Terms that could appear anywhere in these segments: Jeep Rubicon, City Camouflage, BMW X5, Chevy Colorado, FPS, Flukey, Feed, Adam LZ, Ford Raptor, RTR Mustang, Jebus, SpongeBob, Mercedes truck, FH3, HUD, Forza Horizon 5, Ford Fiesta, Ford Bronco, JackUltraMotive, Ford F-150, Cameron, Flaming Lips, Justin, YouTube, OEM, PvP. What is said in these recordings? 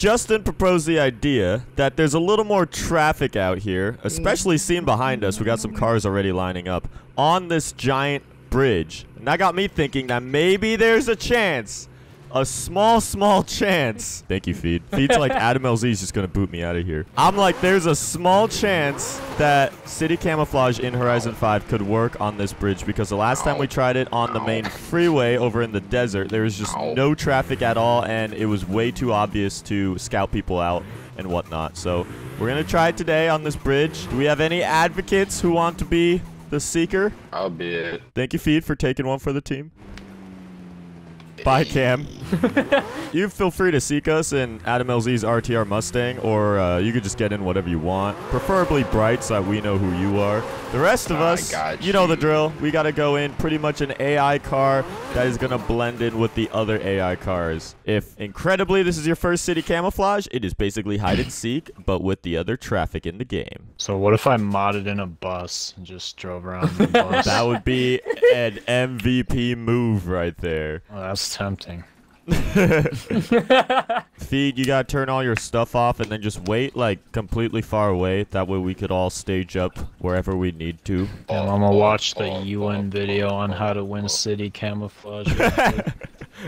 Justin proposed the idea that there's a little more traffic out here, especially seen behind us. We got some cars already lining up on this giant bridge. And that got me thinking that maybe there's a chance, a small, small chance. Thank you, Feed. Feed's like, Adam LZ is just going to boot me out of here. I'm like, there's a small chance that city camouflage in Horizon 5 could work on this bridge, because the last time we tried it on the main freeway over in the desert, there was just no traffic at all, and it was way too obvious to scout people out and whatnot. So we're going to try it today on this bridge. Do we have any advocates who want to be the seeker? I'll be it. Thank you, Feed, for taking one for the team. Bye, Cam. You feel free to seek us in Adam LZ's RTR Mustang, or you could just get in whatever you want. Preferably bright, so that we know who you are. The rest of us, you know the drill. We got to go in pretty much an AI car that is going to blend in with the other AI cars. If, incredibly, this is your first city camouflage, it is basically hide and seek, but with the other traffic in the game. So what if I modded in a bus and just drove around in the bus? That would be an MVP move right there. Well, that's tempting. Feed, you gotta turn all your stuff off and then just wait like completely far away. That way we could all stage up wherever we need to. And I'm gonna watch the UN video on how to win city camouflage.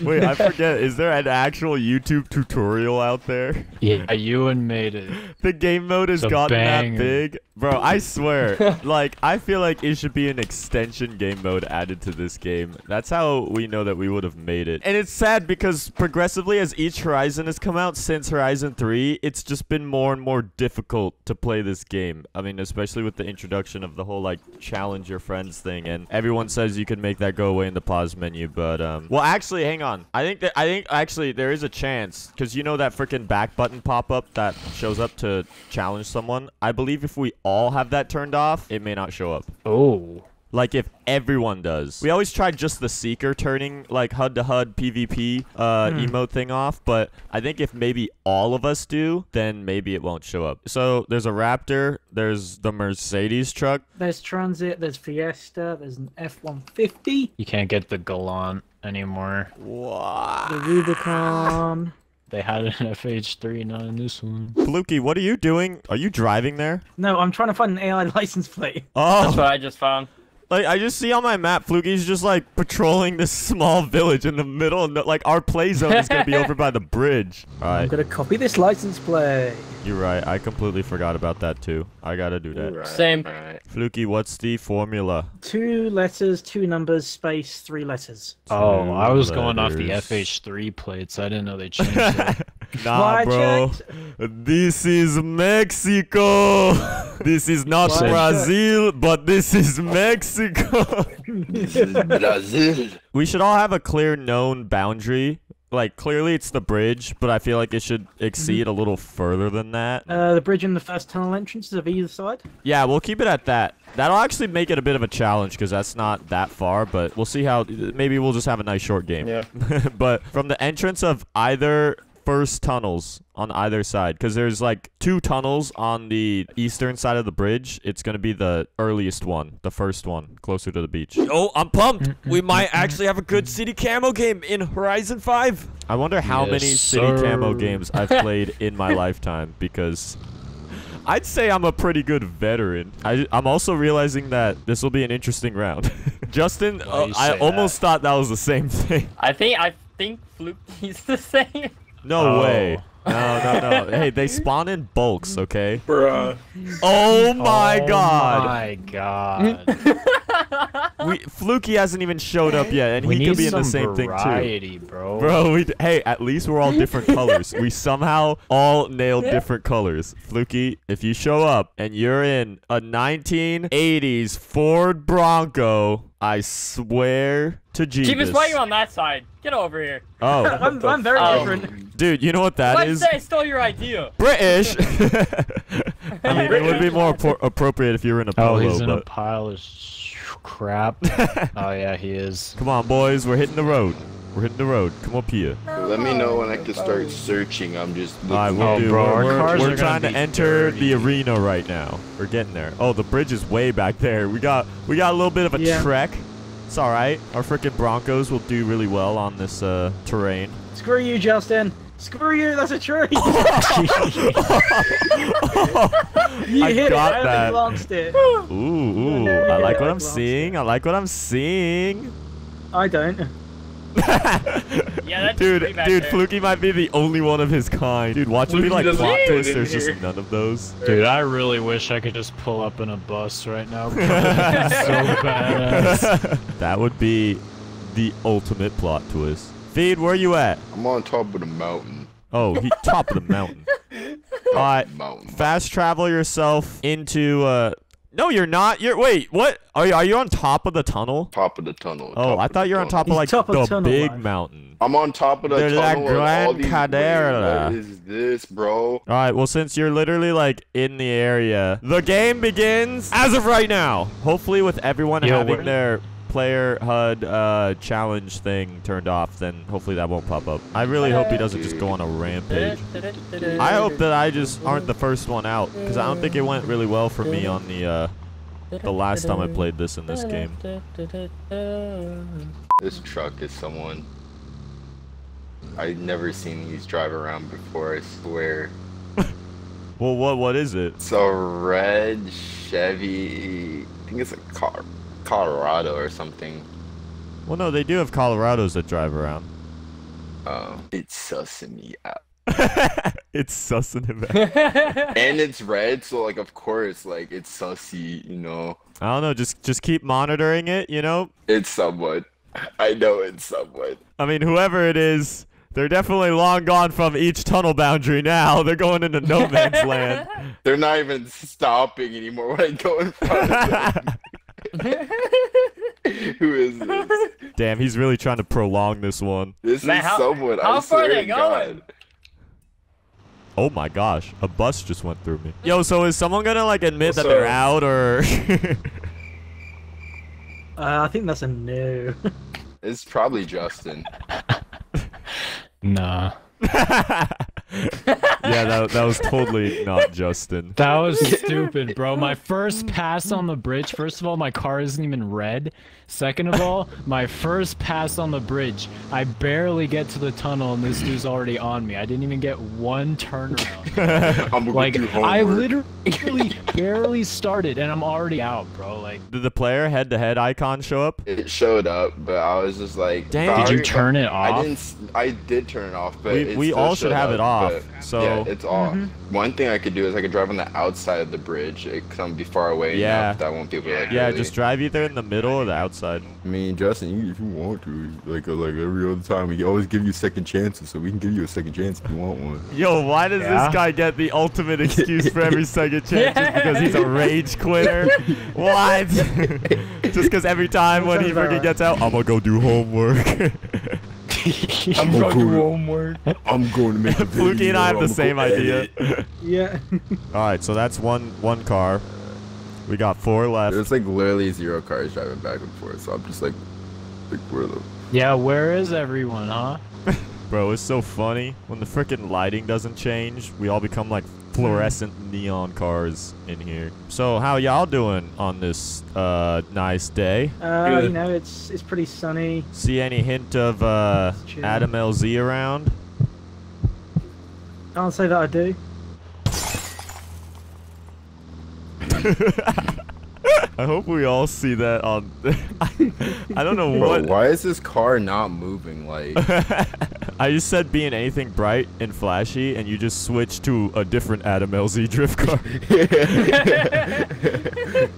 Wait, I forget, is there an actual YouTube tutorial out there? Yeah, UN made it. The game mode has gotten that big. Bro, I swear, like, I feel like it should be an extension game mode added to this game. That's how we know that we would have made it. And it's sad because progressively, as each Horizon has come out since Horizon 3, it's just been more and more difficult to play this game. I mean, especially with the introduction of the whole, like, challenge your friends thing. And everyone says you can make that go away in the pause menu, but, well, actually, hang on. I think actually there is a chance, because you know that freaking back button pop-up that shows up to challenge someone? I believe if we all have that turned off, it may not show up. Oh. Like if everyone does. We always tried just the seeker turning like HUD to HUD PvP emote thing off, but I think if maybe all of us do, then maybe it won't show up. So there's a Raptor, there's the Mercedes truck. There's Transit, there's Fiesta, there's an F-150. You can't get the Galant anymore. What? The Rubicon. They had an FH3, not in this one. Flukey, what are you doing? Are you driving there? No, I'm trying to find an AI license plate. Oh. That's what I just found. Like, I just see on my map, Flukey's just, like, patrolling this small village in the middle. And like, our play zone is going to be over by the bridge. All right. I'm going to copy this license plate. You're right. I completely forgot about that, too. I got to do that. Right. Same. Right. Flukey, what's the formula? 2 letters, 2 numbers, space, 3 letters. Oh, I was going off the FH3 plates. I didn't know they changed that. Nah, bro. This is Mexico. This is not Brazil, but this is Mexico. This is Brazil. We should all have a clear known boundary. Like, clearly it's the bridge, but I feel like it should exceed a little further than that. The bridge and the first tunnel entrances of either side? Yeah, we'll keep it at that. That'll actually make it a bit of a challenge because that's not that far, but we'll see how... Maybe we'll just have a nice short game. Yeah. But from the entrance of either... first tunnels on either side, because there's like 2 tunnels on the eastern side of the bridge. It's going to be the earliest one, the first one closer to the beach. Oh, I'm pumped. We might actually have a good city camo game in Horizon 5. I wonder how many city camo games I've played in my lifetime, because I'd say I'm a pretty good veteran. I'm also realizing that this will be an interesting round. Justin, I almost thought that was the same thing. I think Flukey's the same. No way. No. Hey, they spawn in bulks, okay? Bruh. Oh my god. Oh my god. Flukey hasn't even showed up yet, and he could be in the same variety, thing too. Bro, hey, at least we're all different colors. We somehow all nailed different colors. Flukey, if you show up and you're in a 1980s Ford Bronco, I swear to Jebus. Jebus, why are you on that side? Get over here. Oh. I'm very different. Dude, you know what that is? Let's say I stole your idea. British. I mean, it would be more appropriate if you were in a polo. Oh, he's in a pile of crap. Oh, yeah, he is. Come on, boys. We're hitting the road. We're hitting the road. Come up here. Let me know when I can start searching. I'm just looking. All right, we'll do. Bro, we're trying to enter the arena right now. We're getting there. Oh, the bridge is way back there. We got a little bit of a trek. It's all right. Our freaking Broncos will do really well on this terrain. Screw you, Justin. Screw you, that's a tree! You hit it, I only glanced it. Ooh, I like what I'm seeing, I like what I'm seeing. I don't. Yeah, dude, Flukey might be the only one of his kind. Dude, watch him be like plot twist. There's just none of those. Dude, I really wish I could just pull up in a bus right now. So badass. That would be the ultimate plot twist. Feed, where are you at? I'm on top of the mountain. Oh, he top of the mountain. All right, fast travel yourself into. No, you're not. You're wait. What are you? Are you on top of the tunnel? Top of the tunnel. Oh, I thought you were on top of like the big mountain. I'm on top of the tunnel. La Gran Cadera. What is this, bro? All right. Well, since you're literally like in the area, the game begins as of right now. Hopefully, with everyone having their player HUD challenge thing turned off, then hopefully that won't pop up. I really hope he doesn't just go on a rampage. I hope that I just aren't the first one out, because I don't think it went really well for me on the last time I played this in this game. This truck is someone I've never seen these drive around before, I swear. Well, what is it? It's a red Chevy, I think it's a Colorado or something. Well, no, they do have Colorados that drive around. Oh, it's sussing me out. It's sussing him out. And it's red, so like, of course, like it's sussy, you know. I don't know. Just keep monitoring it, you know. It's someone. I know it's someone. I mean, whoever it is, they're definitely long gone from each tunnel boundary now. They're going into no man's land. They're not even stopping anymore when I go in front of them. Who is this? Damn, he's really trying to prolong this one. This man, is someone. How far are they going? Oh my gosh, a bus just went through me. Yo, so is someone gonna like admit that they're out or? I think that's a no. It's probably Justin. Nah. Yeah, that was totally not Justin. That was stupid, bro. My first pass on the bridge. First of all, my car isn't even red. Second of all, my first pass on the bridge. I barely get to the tunnel and this dude's already on me. I didn't even get one turnaround. I'm like, I literally barely started and I'm already out, bro. Like, did the player head-to-head icon show up? It showed up, but I was just like, damn. Did you turn it off? I did turn it off, but we all should have it off. So yeah, it's off. Mm-hmm. One thing I could do is I could drive on the outside of the bridge. It could be far away enough that I won't be able to. Like, yeah, really... just drive either in the middle or the outside. I mean, Justin, if you want to, like every other time, we always give you second chances, so we can give you a second chance if you want one. Yo, why does this guy get the ultimate excuse for every second chance? Just because he's a rage quitter? What? Just because every time when he freaking gets out, I'm gonna go do homework. I'm going to do homework. I'm going to make a video. Flukey and I have the same idea. Yeah. Alright, so that's one car. We got four left. There's like literally zero cars driving back and forth, so I'm just like where the... Yeah, where is everyone, huh? Bro, it's so funny. When the freaking lighting doesn't change, we all become like fluorescent neon cars in here. So how y'all doing on this nice day? You know, it's pretty sunny. See any hint of Adam LZ around? I don't say that I do. I hope we all see that on... I don't know what... Bro, why is this car not moving? Like... I just said being anything bright and flashy, and you just switched to a different Adam LZ drift car.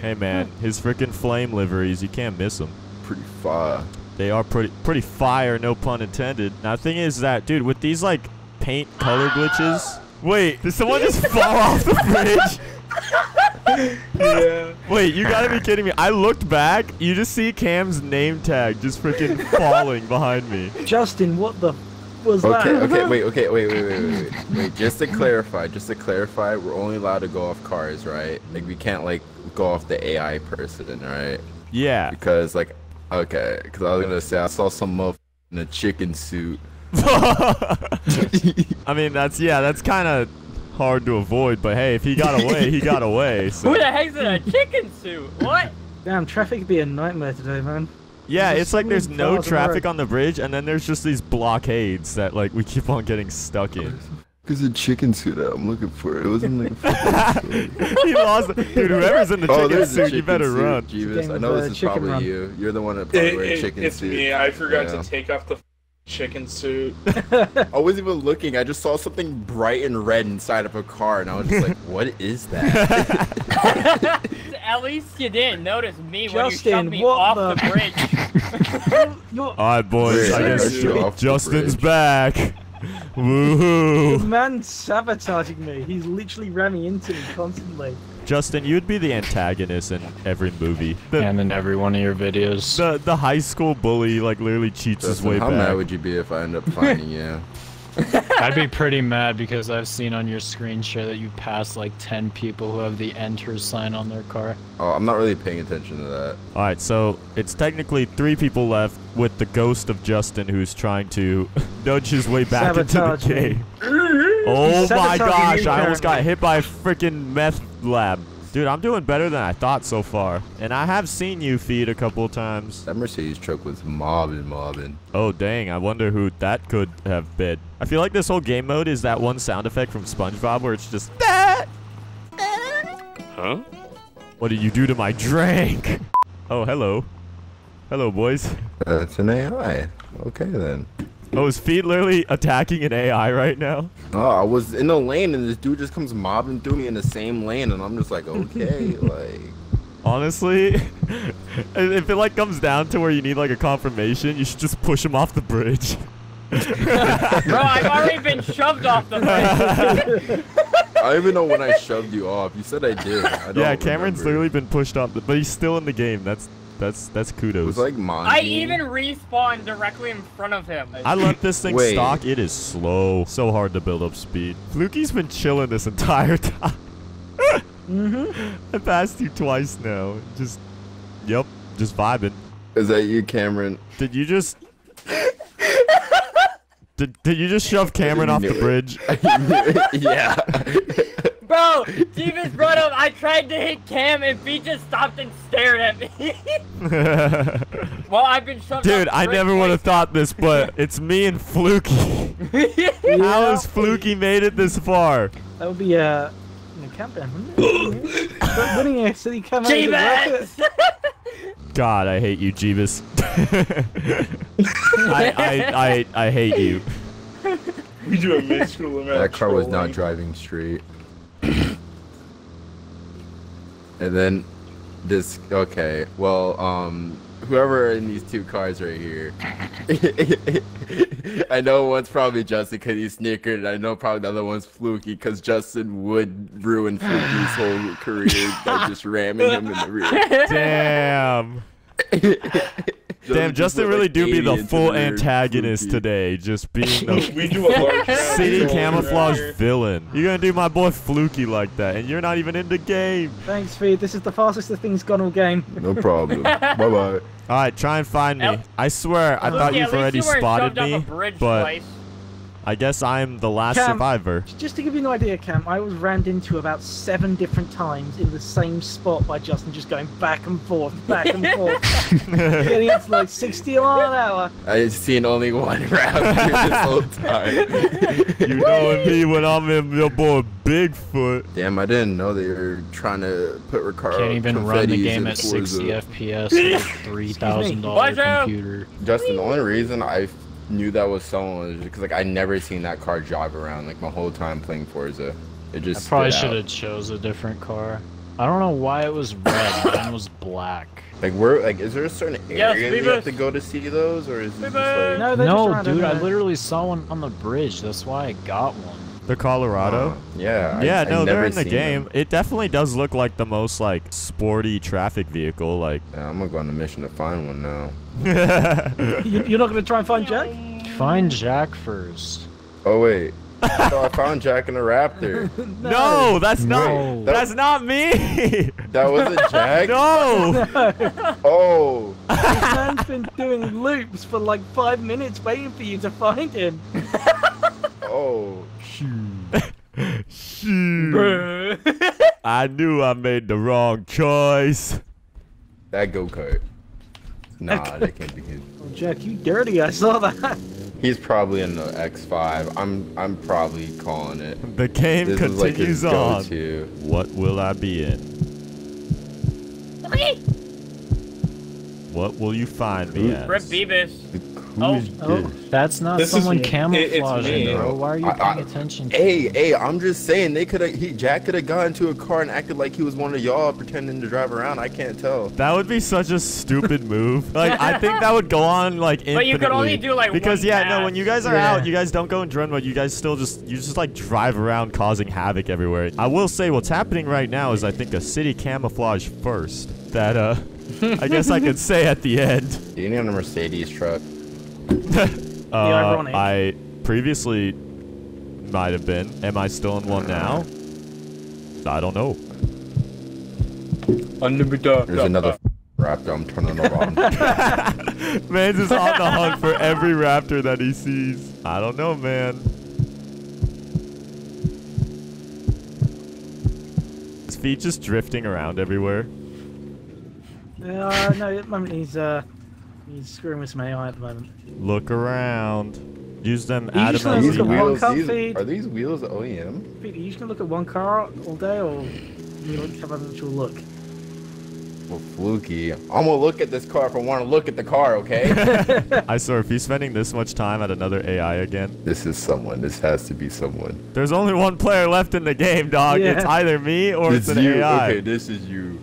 Hey man, his freaking flame liveries, you can't miss them. Pretty fire. They are pretty fire, no pun intended. Now the thing is that, dude, with these like paint color glitches... Wait, did someone just fall off the bridge? Yeah. Wait, you gotta be kidding me. I looked back, you just see Cam's name tag just freaking falling behind me. Justin, what the was that? Okay, wait. Just to clarify, we're only allowed to go off cars, right? Like, we can't, like, go off the AI person, right? Yeah. Because, like, okay, because I was gonna say, I saw some motherfucker in a chicken suit. I mean, that's kind of... hard to avoid, but hey, if he got away, he got away. So. Who the heck's in a chicken suit? What? Damn, traffic would be a nightmare today, man. Yeah, it's like there's no traffic on the bridge, and then there's just these blockades that like we keep on getting stuck in. There's a chicken suit out. I'm looking for it. It wasn't like a He lost it. Dude, whoever's in the chicken suit, you better run. Jebus, I know this is probably you. You're the one that probably wearing a chicken suit. It's me. I forgot to take off the chicken suit. I wasn't even looking. I just saw something bright and red inside of a car, and I was just like, what is that? At least you didn't notice me when you shoved me off the bridge. Alright, boys. I guess Justin's back. Woohoo! This man's sabotaging me. He's literally ramming into me constantly. Justin, you'd be the antagonist in every movie. And in every one of your videos. The high school bully, like, literally cheats his way back. How mad would you be if I end up finding you? I'd be pretty mad because I've seen on your screen share that you passed, like, 10 people who have the enter sign on their car. Oh, I'm not really paying attention to that. Alright, so it's technically 3 people left with the ghost of Justin who's trying to nudge his way back into the game. Oh my gosh, I almost got hit by a freaking meth lab. Dude, I'm doing better than I thought so far. And I have seen you feed a couple of times. That Mercedes truck was mobbing. Oh, dang. I wonder who that could have been. I feel like this whole game mode is that one sound effect from SpongeBob where it's just... Huh? What did you do to my drink? Oh, hello. Hello, boys. That's an AI. Okay, then. Oh, is Feed literally attacking an AI right now? Oh, I was in the lane and this dude just comes mobbing through me in the same lane and I'm just like, okay, like... Honestly, if it like comes down to where you need like a confirmation, you should just push him off the bridge. Bro, I've already been shoved off the bridge. I don't even know when I shoved you off. You said I did. I don't Cameron's literally been pushed off, but he's still in the game. That's kudos. It was like I even respawned directly in front of him. I left this thing stock. It is slow. So hard to build up speed. Flukey's been chilling this entire time. I passed you twice now. Just, yep, just vibing. Is that you, Cameron? Did you just... did you just shove Cameron off the bridge? Yeah. Bro, Jebus brought up, I tried to hit Cam and Feed just stopped and stared at me. Well, I've been shoved. Dude, I never would have thought this, but it's me and Flukey. How has Flukey made it this far? That would be a countdown. Winning a city come out of the God, I hate you, Jebus. I hate you. We do a minuscule amount. That car was not driving straight. And then this whoever in these two cars right here, I know one's probably Justin because he snickered, and I know probably the other one's Flukey because Justin would ruin Flukey's whole career by just ramming him in the rear. Damn. Damn, Justin really do be the full antagonist today, just being the city camouflage villain. You're gonna do my boy Flukey like that, and you're not even in the game. Thanks, Feed. This is the fastest the thing's gone all game. No problem. Bye-bye. Alright, try and find me. I swear, I thought you've already spotted me, but I guess I'm the last survivor. Just to give you an idea, Cam, I was rammed into about 7 different times in the same spot by Justin, just going back and forth, back and forth. Getting up to like 60 miles an hour. I've seen only one round this whole time. You know me when I'm in your boy Bigfoot. Damn, I didn't know they were trying to put Ricardo. Can't even run the game at 60 FPS on a $3,000 computer. Justin, the only reason I knew that was someone because like I never seen that car drive around like my whole time playing Forza. It just I probably should have chose a different car. I don't know why it was red. Mine was black. Like where? Like is there a certain area you have to go to see those, or is it just like... No, dude. I literally saw one on the bridge. That's why I got one. The Colorado. Yeah. No, they're in the game. Them. It definitely does look like the most like sporty traffic vehicle. Like I'm gonna go on a mission to find one now. You're not gonna try and find Jack? Find Jack first. Oh wait. So I found Jack in a Raptor. No, that's not. No. That's not me. That wasn't Jack. No. Oh. This man's been doing loops for like 5 minutes waiting for you to find him. Oh. Shoot. I knew I made the wrong choice. That go-kart. Nah, that can't be his. Oh, Jack, you dirty! I saw that. He's probably in the X5. I'm probably calling it. The game this continues like on. What will I be in? Okay. What will you find me at? Rip Jebus. Oh, that's not this someone camouflaging, bro. Why are you paying attention to him? Hey, I'm just saying, they could have, Jack could have got into a car and acted like he was one of y'all pretending to drive around. I can't tell. That would be such a stupid move. Like, I think that would go on, like, infinitely. But you could only do, like, because, yeah, no, when you guys are out, you guys don't go in drone mode. You guys still just, you just, like, drive around causing havoc everywhere. I will say what's happening right now is, I think, a city camouflage first. That, I guess I could say at the end. Do you need a Mercedes truck? I previously might have been. Am I still in one now? I don't know. There's another raptor. I'm turning around. Man's just on the hunt for every raptor that he sees. I don't know, man. His feet just drifting around everywhere. No, he's screwing with my AI at the moment. Look around. Use them. Adam LZ. Are these wheels OEM? Pete, are you just gonna look at one car all day, or you gonna have an actual look? Well, Flukey, I'm gonna look at this car if I want to look at the car, okay? I swear, if he's spending this much time at another AI again, this is someone. This has to be someone. There's only one player left in the game, dog. Yeah. It's either me or it's an AI. Okay, this is you.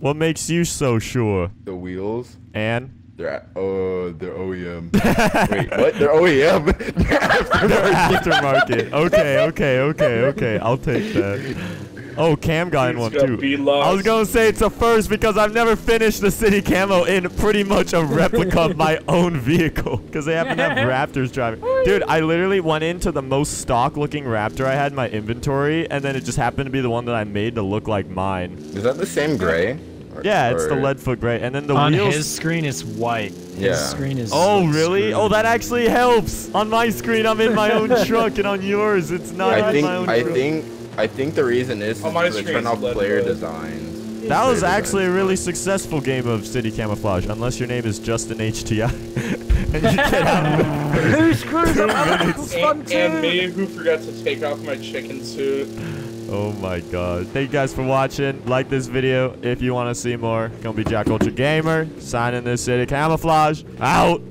What makes you so sure? The wheels. And? They're OEM. Wait, what? They're OEM? They're aftermarket. Okay. I'll take that. Oh, Cam got in one too. I was gonna say it's a first because I've never finished the city camo in pretty much a replica of my own vehicle because they happen to have Raptors driving. Dude, I literally went into the most stock-looking Raptor I had in my inventory, and then it just happened to be the one that I made to look like mine. Is that the same gray? Yeah, it's the leadfoot gray, and then the wheels. On his screen is white. His screen is. Oh really? Oh, that actually helps. On my screen, I'm in my own truck, and on yours, it's not in my own truck. I think the reason is to turn off player designs. That was actually a really successful game of city camouflage, unless your name is Justin HTI. And you get out of it. Who screws up other people's fun too? And me, who forgot to take off my chicken suit. Oh my god. Thank you guys for watching. Like this video if you want to see more. Gonna be JackUltraGamer. Signing this city camouflage. Out!